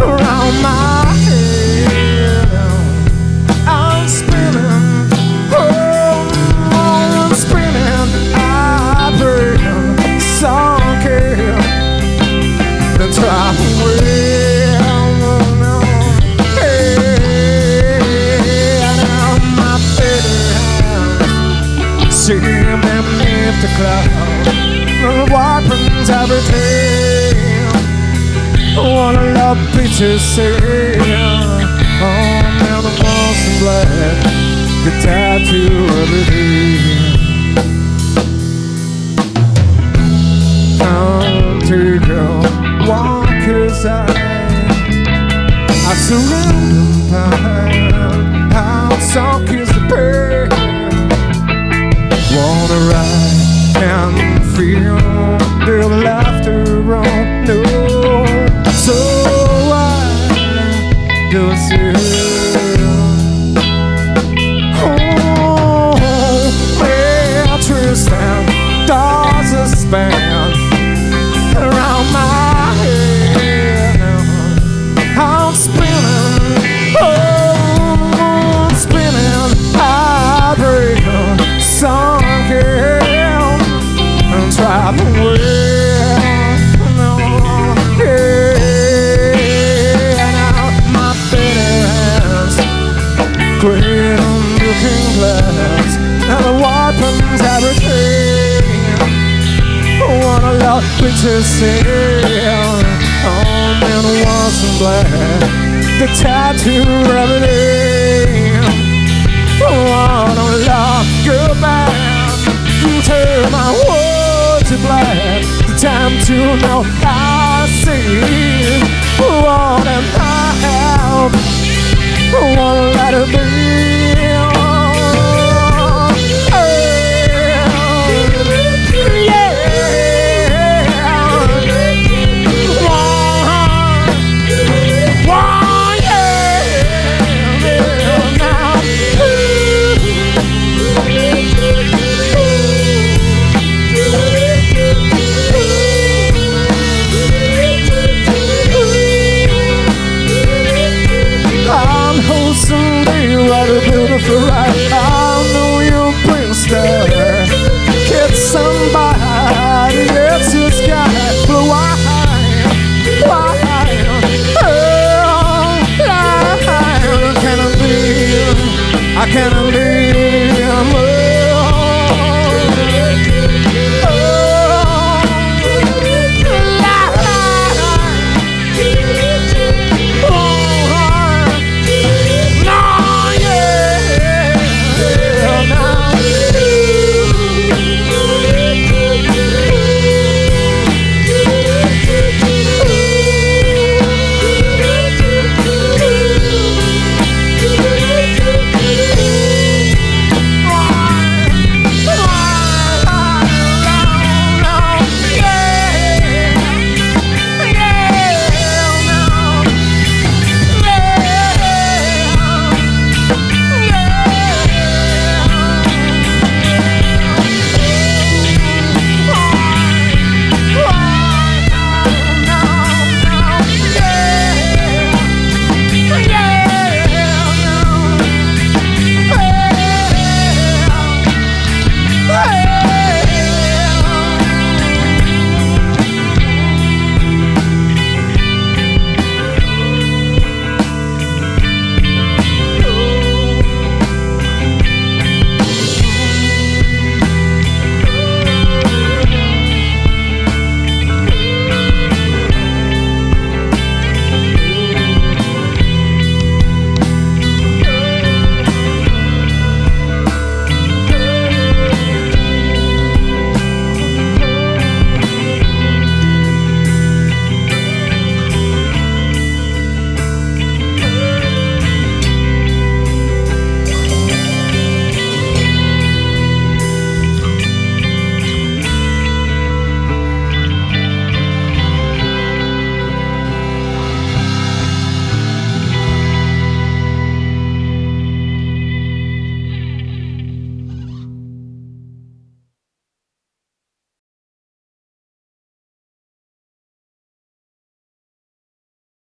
Around my head, I'm spinning, oh, I'm spinning. I've been sunken, the top wind. Hey, now my baby, singing in the cloud, wiping everything. Wanna love bitches say, oh, now the walls in black, the tattoo of it is. Come to girl, walk his eye. I surround time, how soft is the pain. Wanna ride and feel the laughter on the around my head. I'm spinning, oh, I'm spinning. I break a song and traveling well. Yeah, now my fingers green looking glass, and the weapons everything. Wanna love bitches say, oh, man, I want some black, the tattoo remedy. Wanna love go back turn my world to black, the time to know I see. Wanna help, wanna let it be.